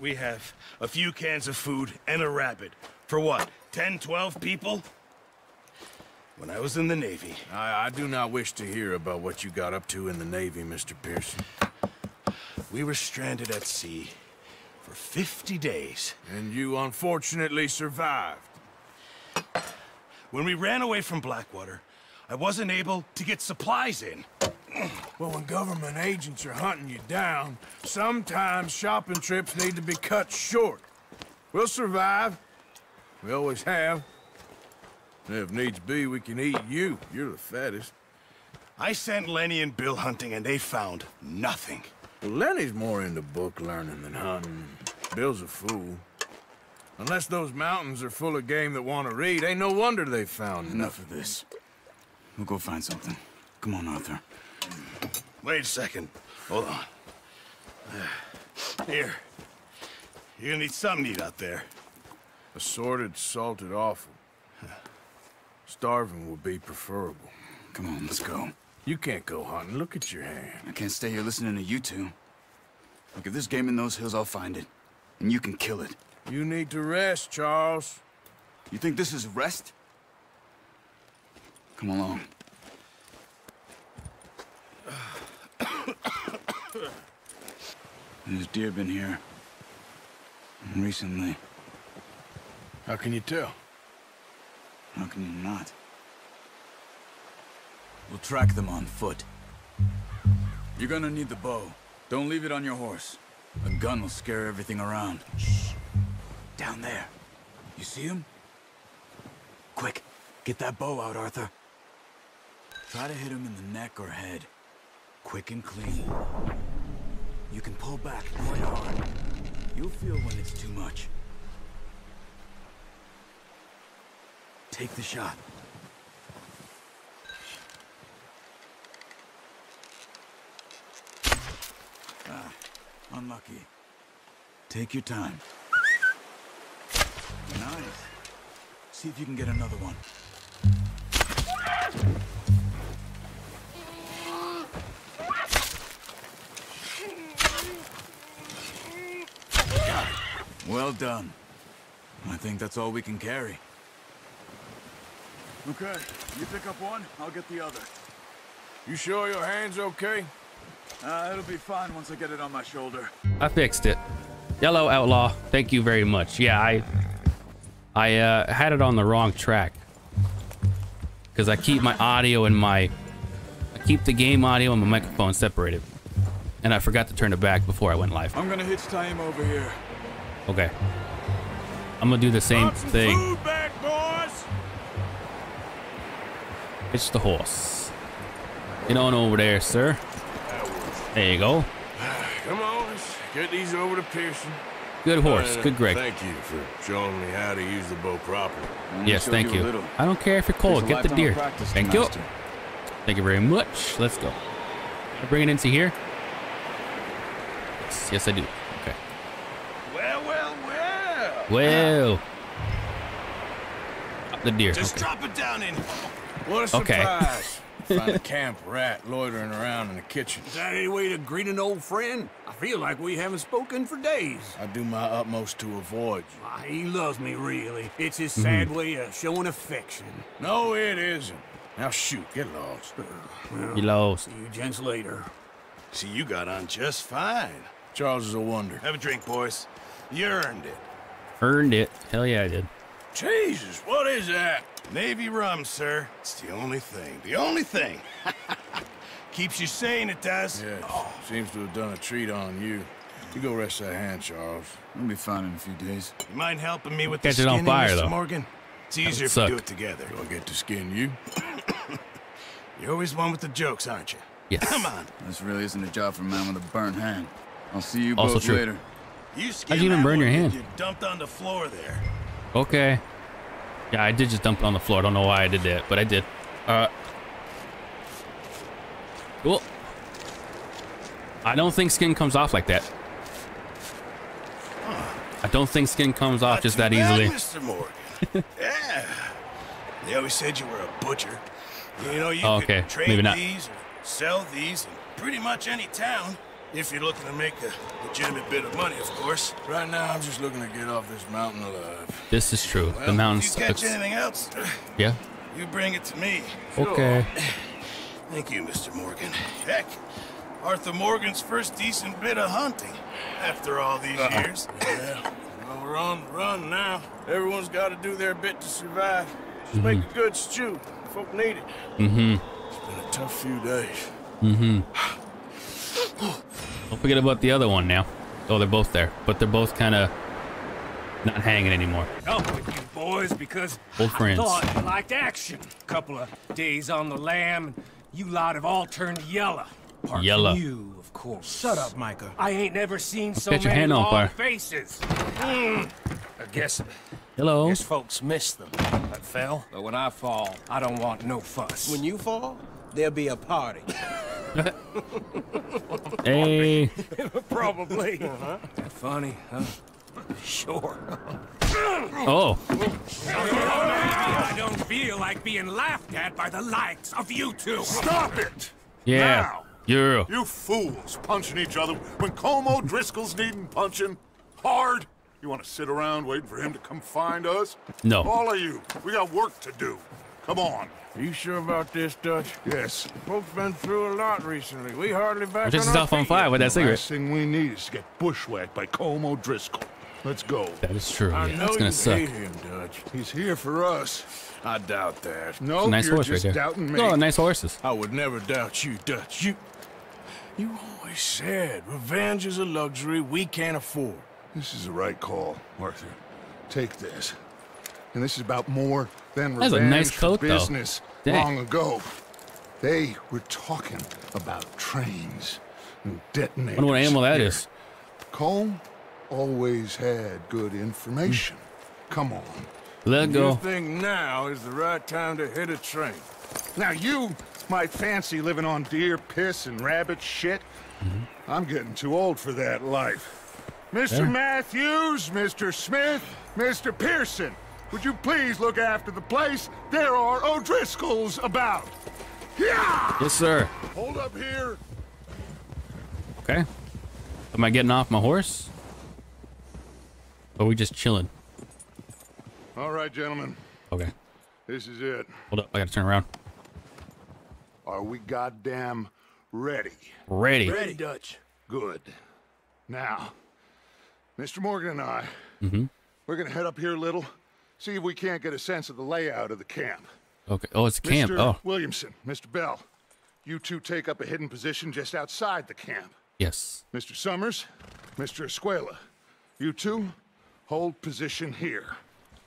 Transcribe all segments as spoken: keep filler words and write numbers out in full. we have a few cans of food and a rabbit. For what, ten, twelve people? When I was in the Navy... I, I do not wish to hear about what you got up to in the Navy, Mister Pearson. We were stranded at sea for fifty days. And you unfortunately survived. When we ran away from Blackwater, I wasn't able to get supplies in. Well, when government agents are hunting you down, sometimes shopping trips need to be cut short. We'll survive. We always have. And if needs be, we can eat you. You're the fattest. I sent Lenny and Bill hunting, and they found nothing. Well, Lenny's more into book learning than hunting. Bill's a fool. Unless those mountains are full of game that want to read, ain't no wonder they found nothing. Enough of this. We'll go find something. Come on, Arthur. Wait a second. Hold on. Uh, here. You're gonna need something to eat out there. Assorted, salted offal. Starving will be preferable. Come on, let's go. You can't go hunting. Look at your hand. I can't stay here listening to you two. Look, if there's game in those hills, I'll find it. And you can kill it. You need to rest, Charles. You think this is rest? Come along. There's deer been here. Recently. How can you tell? How can you not? We'll track them on foot. You're gonna need the bow. Don't leave it on your horse. A gun will scare everything around. Shh. Down there. You see him? Quick, get that bow out, Arthur. Try to hit him in the neck or head. Quick and clean. You can pull back quite hard. You'll feel when it's too much. Take the shot. Ah, unlucky. Take your time. Nice. See if you can get another one. Got it. Well done. I think that's all we can carry. Okay, you pick up one, I'll get the other. You sure your hand's okay? Uh, it'll be fine once I get it on my shoulder. I fixed it. Yellow Outlaw, thank you very much. Yeah, I... I, uh, had it on the wrong track. Because I keep my audio and my... I keep the game audio and my microphone separated. And I forgot to turn it back before I went live. I'm gonna hitch tie him over here. Okay. I'm gonna do the same thing. Food back, boys! Hitch the horse. Get on over there, sir. There you go. Come on, let's get these over to Pearson. Good horse, uh, good Greg. Thank you for showing me how to use the bow properly. Yes, thank you. you. I don't care if you're cold. Get the deer. Thank you. Thank you very much. Let's go. I bring it into here. Yes, yes, I do. Okay. Well, well, well. Well. Uh, Up the deer. Just okay. drop it down in. What a surprise. Okay. Find a camp rat loitering around in the kitchen. Is that any way to greet an old friend? I feel like we haven't spoken for days. I do my utmost to avoid you. Ah, he loves me, really. It's his sad mm. way of showing affection. No, it isn't. Now shoot, get lost. Well, you lost. See you gents later. See, you got on just fine. Charles is a wonder. Have a drink, boys. You earned it. Earned it. Hell yeah, I did. Jesus, what is that? Navy rum, sir. It's the only thing. The only thing. Keeps you sane, it does. Yeah, it oh. seems to have done a treat on you. You go rest that hand, Charles. We'll be fine in a few days. You mind helping me with the skinning, on fire, Mister Though. Morgan? It's easier if we do it together. Do I get to skin you? You're always one with the jokes, aren't you? Yes. Come on. This really isn't a job for a man with a burnt hand. I'll see you also both true. later. You How'd you even burn your hand? You dumped on the floor there. Okay. Yeah, I did just dump it on the floor. I don't know why I did that, but I did. Uh, cool. I don't think skin comes off like that. Huh. I don't think skin comes off Not just that bad, easily. Mister Morgan. Yeah. They always said you were a butcher. You know, you oh, could okay. trade Maybe not. these or sell these in pretty much any town. If you're looking to make a legitimate bit of money, of course. Right now, I'm just looking to get off this mountain alive. This is true. Well, the mountain's... If you catch anything else, yeah? You bring it to me. Okay. Sure. Thank you, Mister Morgan. Heck, Arthur Morgan's first decent bit of hunting after all these uh-uh. years. Yeah. Well, we're on the run now. Everyone's got to do their bit to survive. Just mm-hmm. make a good stew. Folk need it. Mm-hmm. It's been a tough few days. Mm-hmm. Don't forget about the other one now. Oh, they're both there, but they're both kind of not hanging anymore. Up with you boys, because old friends. I thought you liked action. A couple of days on the lam, you lot have all turned yellow. Yellow. You, of course. Shut up, Micah. I ain't never seen Let's so many your hand long fire. faces. Mm. I guess. Hello. Guess folks miss them. I fell, but when I fall, I don't want no fuss. When you fall, there'll be a party. Hey. Probably. Uh-huh. That funny, huh? Sure. Oh. I don't feel like being laughed at by the likes of you two. Stop it. Yeah. Now. You're... You fools punching each other when Colm O'Driscoll's needing punching hard. You want to sit around waiting for him to come find us? No. All of you, we got work to do. Come on. Are you sure about this, Dutch? Yes. Folks been through a lot recently. We hardly back just on our off on fire with that cigarette. The last thing we need is to get bushwhacked by Colm O'Driscoll. Let's go. That is true. I yeah. know it's gonna you suck. hate him, Dutch. He's here for us. I doubt that. No, nice you're horse just right doubting me. Oh, nice horses. I would never doubt you, Dutch. You, you always said revenge is a luxury we can't afford. This is the right call, Arthur. Take this. And this is about more than revenge. That's a nice coat, business though. Long ago. They were talking about trains and detonators. I wonder what animal that here. is. Colm always had good information. Mm. Come on. Let go. You think now is the right time to hit a train. Now you might fancy living on deer piss and rabbit shit. Mm-hmm. I'm getting too old for that life. Mister Yeah. Matthews, Mister Smith, Mister Pearson. Would you please look after the place? There are O'Driscolls about. Yeah! Yes, sir. Hold up here. Okay. Am I getting off my horse? Or are we just chilling? All right, gentlemen. Okay. This is it. Hold up. I got to turn around. Are we goddamn ready? Ready. Ready, Dutch. Good. Now, Mister Morgan and I, mm-hmm. we're going to head up here a little. See if we can't get a sense of the layout of the camp. Okay. Oh, it's a camp. Oh. Williamson, Mister Bell, you two take up a hidden position just outside the camp. Yes. Mister Summers, Mister Escuela, you two hold position here.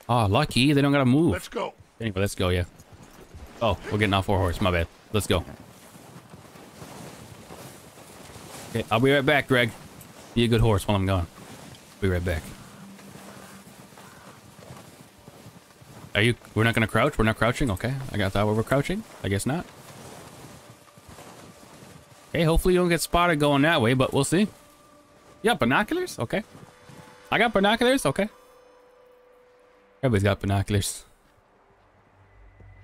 Ah, oh, lucky. They don't got to move. Let's go. Anyway, let's go, yeah. Oh, we're getting off our horse. My bad. Let's go. Okay, I'll be right back, Greg. Be a good horse while I'm gone. Be right back. Are you, we're not gonna crouch? We're not crouching? Okay, I got that. We're crouching? I guess not. Hey, hopefully you don't get spotted going that way, but we'll see. Yeah, binoculars? Okay. I got binoculars? Okay. Everybody's got binoculars.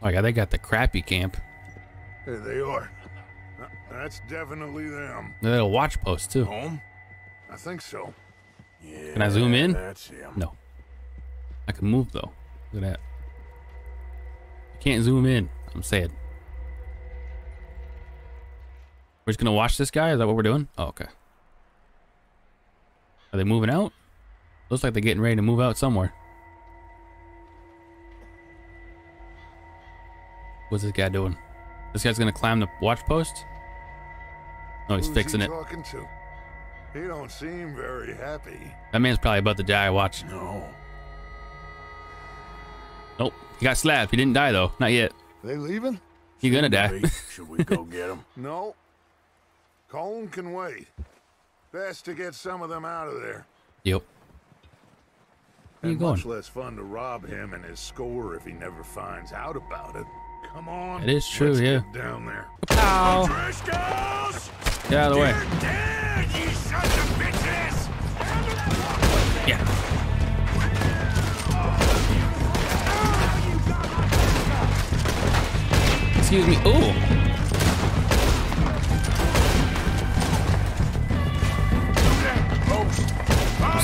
Oh, yeah, they got the crappy camp. There they are. That's definitely them. They're a watch post, too. Home? I think so. Yeah, can I zoom in? That's him. No. I can move, though. Look at that. Can't zoom in. I'm sad. We're just gonna watch this guy. Is that what we're doing? Oh, okay. Are they moving out? Looks like they're getting ready to move out somewhere. What's this guy doing? This guy's gonna climb the watch post. No, he's Who's fixing he it. Talking to? He don't seem very happy. That man's probably about to die. Watch. No. Nope. He got slapped. He didn't die though. Not yet. They leaving? He's gonna die. Should we go get him? No. Colm can wait. Best to get some of them out of there. Yep. Where and you much going? less fun to rob him and his score if he never finds out about it. Come on. It is true. Let's yeah. Get down there. Ow. Get out of the way. Dead, you sons of bitches. Yeah. Excuse me. Oh.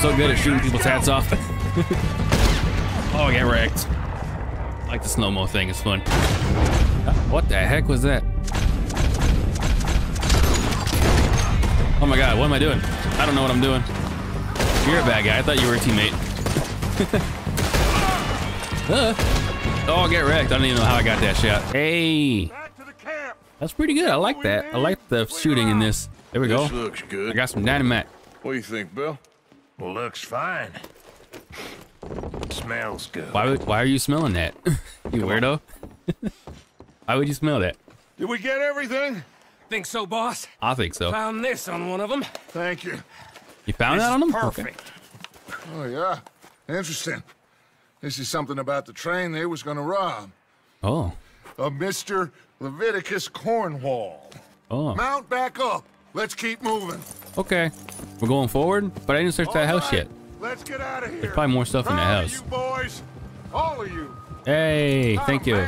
so good at shooting people's hats off. Oh, I get wrecked. I like the slow-mo thing, it's fun. What the heck was that? Oh my god, what am I doing? I don't know what I'm doing. You're a bad guy, I thought you were a teammate. uh. Oh, I get wrecked. I don't even know how I got that shot. Hey! That's pretty good, I like that. I like the shooting in this. There we go. This looks good. I got some dynamite. What do you think, Bill? Well, looks fine. Smells good. Why would, why are you smelling that? You weirdo. Why would you smell that? Did we get everything? Think so, boss? I think so. Found this on one of them. Thank you. You found that on them? Perfect. Okay. Oh, yeah. Interesting. This is something about the train they was gonna rob. Oh. Of Mister Leviticus Cornwall. Oh. Mount back up. Let's keep moving. Okay. We're going forward, but I didn't search that house yet. Let's get out of here. There's probably more stuff in the house. You boys. All of you. Hey, thank you.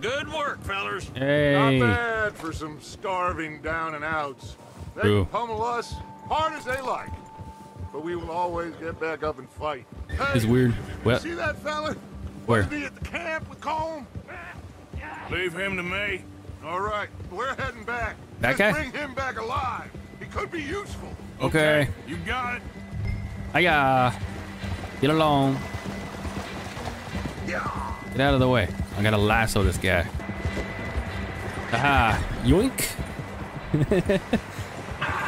Good work, fellas. Hey. Not bad for some starving down and outs. They can pummel us hard as they like. But we will always get back up and fight. Hey, it's weird. What? See that fella? Where? Be at the camp with Colm. Leave him to me. All right, we're heading back. That guy? Just bring him back alive. He could be useful. Okay. Okay. You got it. I got. Get along. Yeah. Get out of the way. I gotta lasso this guy. Haha. Yoink.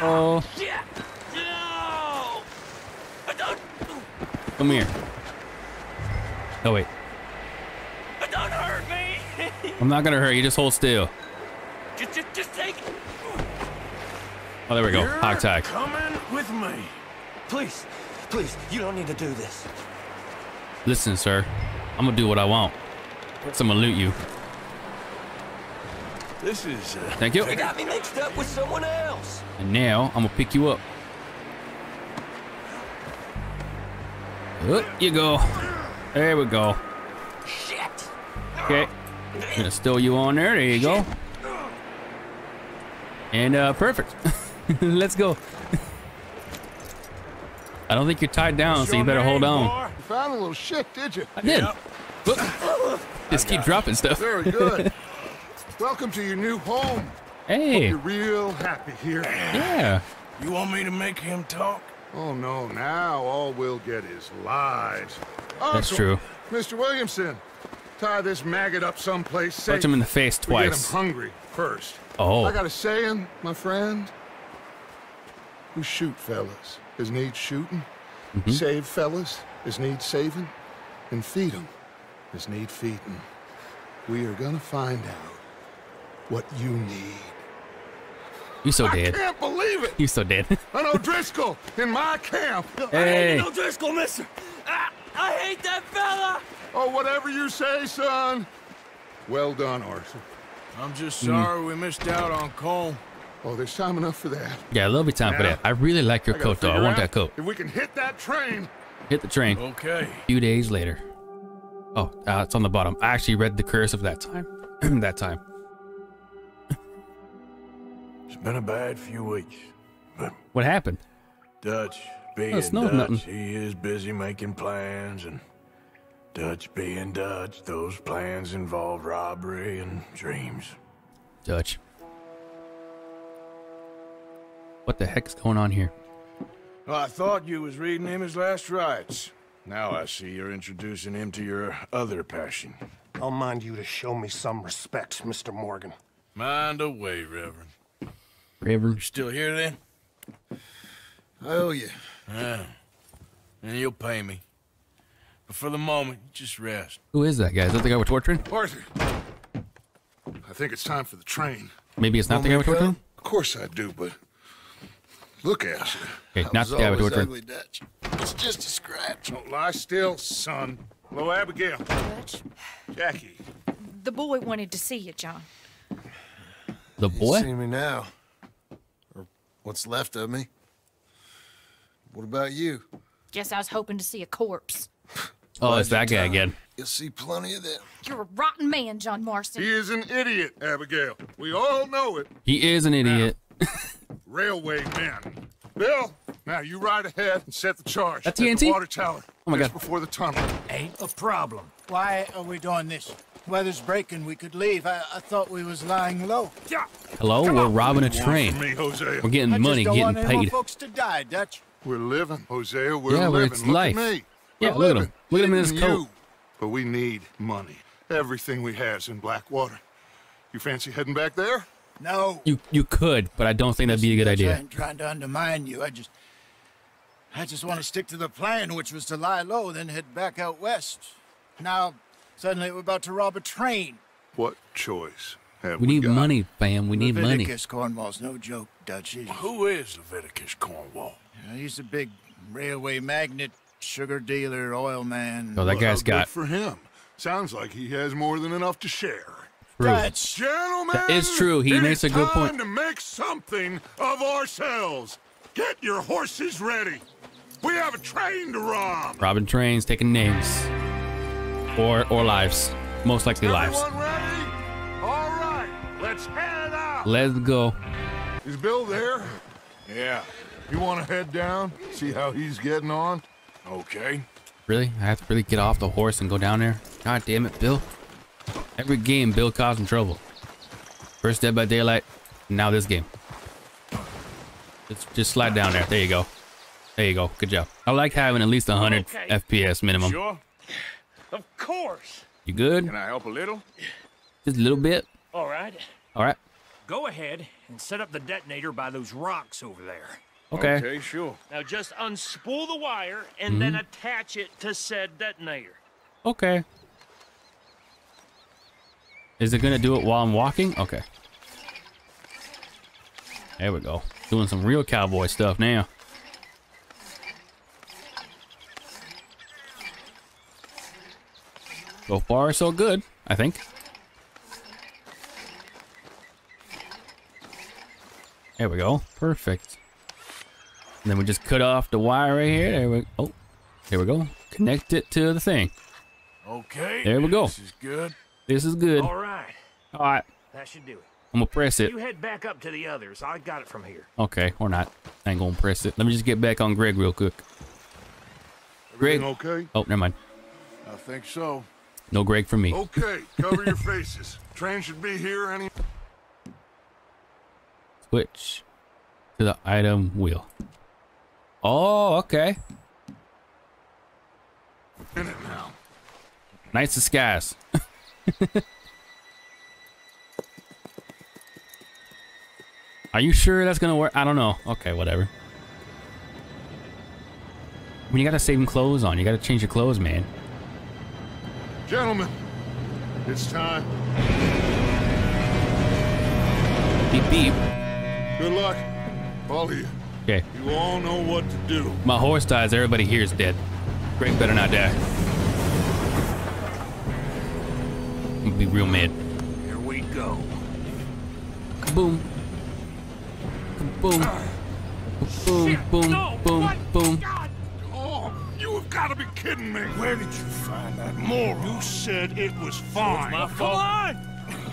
Oh. Yeah. Come here. Oh wait. Don't hurt me. I'm not gonna hurt you. Just hold still. Just, just, just take it. Oh, there we go. Hog tie. Coming with me. Please, please. You don't need to do this. Listen, sir. I'm gonna do what I want. So I'm gonna loot you. This is. Uh, Thank you. You got me mixed up with someone else. And now I'm gonna pick you up. Up you go. There we go. Shit. Okay. I'm gonna stow you on there. There you go. And uh, perfect. Let's go. I don't think you're tied down, What's so you better name, hold on. Bar? You found a little shit, did you? I did. Yep. Just keep dropping stuff. Very good. Welcome to your new home. Hey. Hope you're real happy here. Yeah. You want me to make him talk? Oh no, now all we'll get is lies. Uncle, that's true. Mister Williamson, tie this maggot up someplace safe. Punch him in the face twice. We get him hungry first. Oh. I got a saying, my friend. We shoot fellas as need shooting, mm-hmm. save fellas as need saving, and feed them as need feeding. We are gonna find out what you need. You so dead. I can't believe it. You so dead. An O'Driscoll in my camp. Hey. I hate O'Driscoll, mister. I, I hate that fella. Oh, whatever you say, son. Well done, Arthur. I'm just sorry mm. we missed out on Colm. Oh, there's time enough for that. Yeah, there'll be time now, for that. I really like your coat, though. I want that coat. If we can hit that train. Hit the train. Okay. A few days later. Oh, uh, it's on the bottom. I actually read the curse of that time. that time. It's been a bad few weeks. But what happened? Dutch being Dutch, nothing. He is busy making plans, and Dutch being Dutch, those plans involve robbery and dreams. Dutch. What the heck's going on here? Well, I thought you was reading him his last rites. Now I see you're introducing him to your other passion. I'll mind you to show me some respect, Mister Morgan. Mind away, Reverend. River. You're still here then? I owe you. Yeah. And you'll pay me. But for the moment, just rest. Who is that guy? Is that the guy we're torturing? Arthur. I think it's time for the train. Maybe it's not oh the guy we're torturing? Of course I do, but look at you. Okay, not the guy we're torturing. It's just a scratch. Don't lie still, son. Hello, Abigail. Dutch. Jackie. The boy wanted to see you, John. The boy? You see me now. What's left of me? What about you? Guess I was hoping to see a corpse. Oh, it's that guy again. You'll see plenty of them. You're a rotten man, John Marston. He is an idiot, Abigail. We all know it. He is an idiot. Now, railway men. Bill, now you ride ahead and set the charge. That's T N T? The water tower. Oh my God. Before the tunnel. Ain't a problem. Why are we doing this? Weather's breaking. We could leave. I, I thought we was lying low. Hello, Come we're on. robbing a train. Me, Jose. We're getting I money, don't getting want paid. Folks to die, Dutch. We're living, Jose. We're yeah, living. It's look life. At me. We're yeah, living. Look at him. Look at him in his coat. But we need money. Everything we has in Blackwater. You fancy heading back there? No. You you could, but I don't think that'd be a good idea. I ain't trying to undermine you. I just I just want to stick to the plan, which was to lie low, then head back out west. Now suddenly we're about to rob a train. What choice have we, we need got? money, fam. We need Leviticus money. Leviticus Cornwall's no joke, Dutch. Well, who is Leviticus Cornwall? Yeah, he's a big railway magnate, sugar dealer, oil man. Oh, that guy's well, got good for him. Sounds like he has more than enough to share. True. That's gentlemen, that is true. He makes a good point. It's time to make something of ourselves. Get your horses ready. We have a train to rob. Robbing trains, taking names, or or lives, most likely lives. Everyone ready? All right, let's head up. Let's go. Is Bill there? Yeah. You want to head down, see how he's getting on? Okay. Really? I have to really get off the horse and go down there? God damn it, Bill. Every game, Bill causing trouble. First Dead by Daylight, now this game. Let's just slide down there. There you go. There you go. Good job. I like having at least one hundred okay. F P S minimum. Sure. Of course. You good? Can I help a little? Just a little bit. All right. All right. Go ahead and set up the detonator by those rocks over there. Okay. Okay, sure. Now just unspool the wire and mm-hmm. then attach it to said detonator. Okay. Is it gonna do it while I'm walking? Okay. There we go. Doing some real cowboy stuff now. So far, so good, I think. There we go. Perfect. And then we just cut off the wire right here. There we oh, here we go. Connect it to the thing. Okay. There we go. This is good. This is good. All right. All right. That should do it. I'm gonna press it. You head back up to the others. I got it from here. Okay, or not. I ain't gonna press it. Let me just get back on Greg real quick. Greg. Everything okay? Oh, never mind. I think so. No Greg for me. Okay, cover your faces. Train should be here any. Switch to the item wheel. Oh, okay. In it now. Nice disguise. Are you sure that's gonna work? I don't know. Okay, whatever. I mean, you gotta save them clothes on. You gotta change your clothes, man. Gentlemen, it's time. Beep beep. Good luck, all of you. Okay. You all know what to do. My horse dies. Everybody here is dead. Greg better not die. Be real mad. Here we go. Boom. Boom. Boom. Boom. No, boom. Boom. God. Oh, you have got to be kidding me. Where did you find that moron? You said it was fine. So it's my fault. Come on.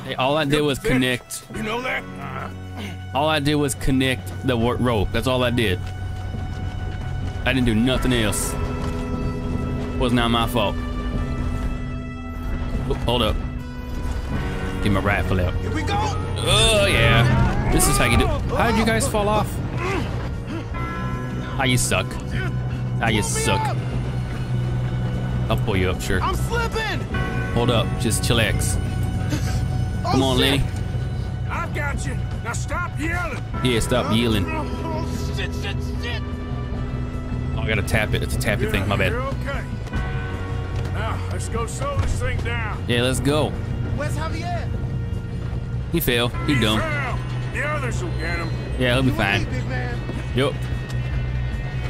Hey, all I did You're was finished. connect. You know that? Uh, all I did was connect the rope. That's all I did. I didn't do nothing else. It was not my fault. Oh, hold up. Get my rifle out. Here we go. Oh yeah. This is how you do. How did you guys fall off? How you suck. How you suck. I'll pull you up, sure. I'm slipping. Hold up. Just chillax. Come on, Lenny. I got you. Now stop yelling. Yeah, stop yelling. Oh, shit, shit, shit. Oh, I gotta tap it. It's a tappy yeah, thing. My bad. You're okay. Now let's go slow this thing down. Yeah, let's go. Where's Javier? He fell. He, he dumb. Fell. The others will get him. Yeah, he'll be fine. Yup.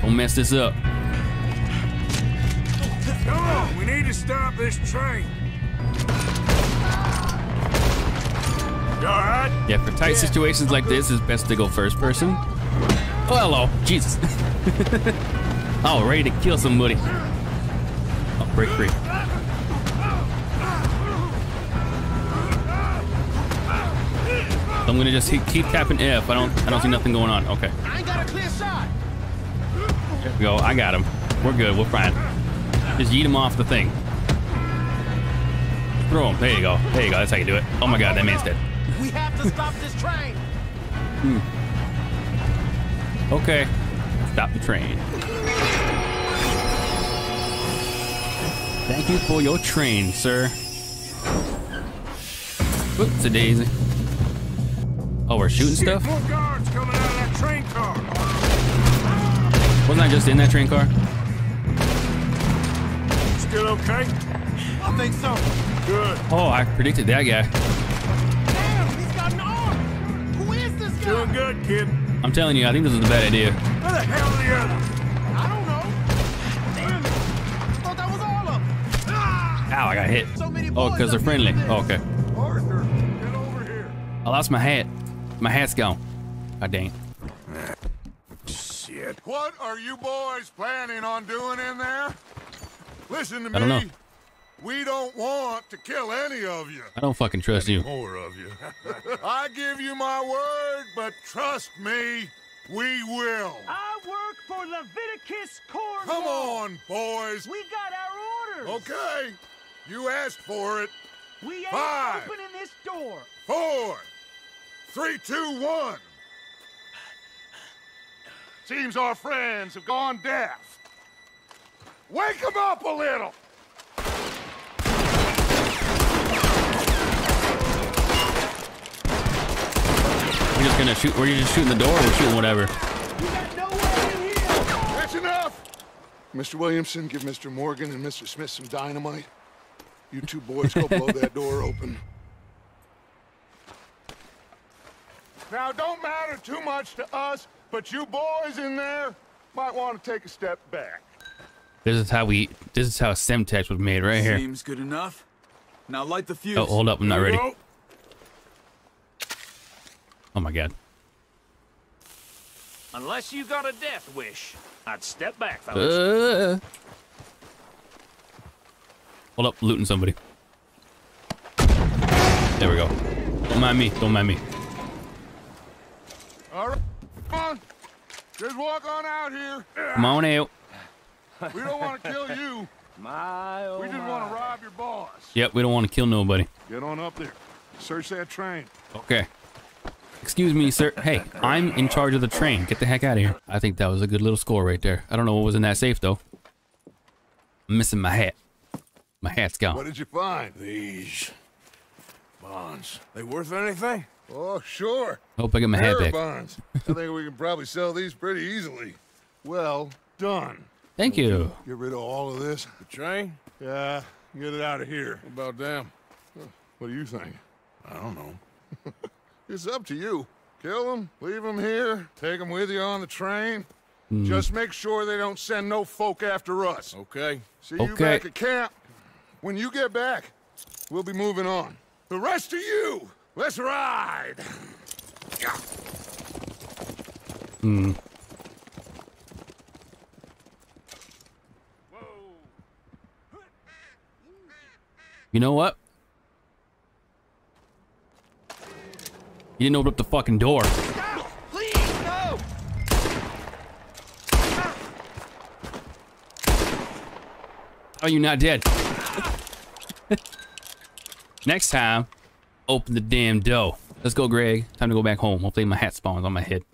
Don't mess this up. Come on, we need to stop this train. You all right? Yeah, for tight yeah. situations like this, it's best to go first person. Oh, hello. Jesus. Oh, ready to kill somebody. Oh, break free. I'm gonna just keep tapping F. I don't. I don't see nothing going on. Okay. I ain't got a clear shot. There we go. I got him. We're good. We're fine. Just yeet him off the thing. Throw him. There you go. There you go. That's how you do it. Oh my God, that man's dead. We have to stop this train. Hmm. Okay. Stop the train. Thank you for your train, sir. Oops, a daisy. Oh, we're shooting stuff? More guards coming out of that train car. Wasn't I just in that train car? Still okay? I think so. Good. Oh, I predicted that guy. Damn, he's got an arm. Who is this guy? Doing good, kid. I'm telling you, I think this is a bad idea. Where the hell are the others? I don't know. Damn it. I thought that was all of them. Ah! Ow, I got hit. So many oh, because they're friendly. Oh, okay. Arthur, get over here. I lost my hat. My hat's gone. God dang. Shit. What are you boys planning on doing in there? Listen to me. I don't know. We don't want to kill any of you. I don't fucking trust you. More of you. I give you my word, but trust me, we will. I work for Leviticus Cornwall. Come on, boys. We got our orders. Okay. You asked for it. We ain't Five, opening this door. Four. Three, two, one. Seems our friends have gone deaf. Wake them up a little. We're just gonna shoot. We're just shooting the door. Or we're shooting whatever. You got no way in here. That's enough. Mister Williamson, give Mister Morgan and Mister Smith some dynamite. You two boys go blow that door open. Now, don't matter too much to us, but you boys in there might want to take a step back. This is how we. This is how Semtex was made, right here. Seems good enough. Now light the fuse. Oh, hold up! I'm not ready. Oh my God! Unless you got a death wish, I'd step back, fellas. Uh, hold up! Looting somebody. There we go. Don't mind me. Don't mind me. All right, come on. Just walk on out here. Come on out. We don't want to kill you. My, oh we just want to rob your boss. Yep, we don't want to kill nobody. Get on up there. Search that train. Okay. Excuse me, sir. Hey, I'm in charge of the train. Get the heck out of here. I think that was a good little score right there. I don't know what was in that safe, though. I'm missing my hat. My hat's gone. What did you find? These bonds. They worth anything? Oh, sure. Hope I get my hat back. Bonds. I think we can probably sell these pretty easily. Well done. Thank you. you. Get rid of all of this. The train? Yeah, get it out of here. What about them? What do you think? I don't know. It's up to you. Kill them, leave them here, take them with you on the train. Mm. Just make sure they don't send no folk after us. Okay. See okay. you back at camp. When you get back, we'll be moving on. The rest of you! Let's ride. Hmm. You know what? You didn't open up the fucking door. Stop, please, no. Oh, you're not dead. Next time. Open the damn door. Let's go, Greg. Time to go back home. Hopefully my hat spawns on my head.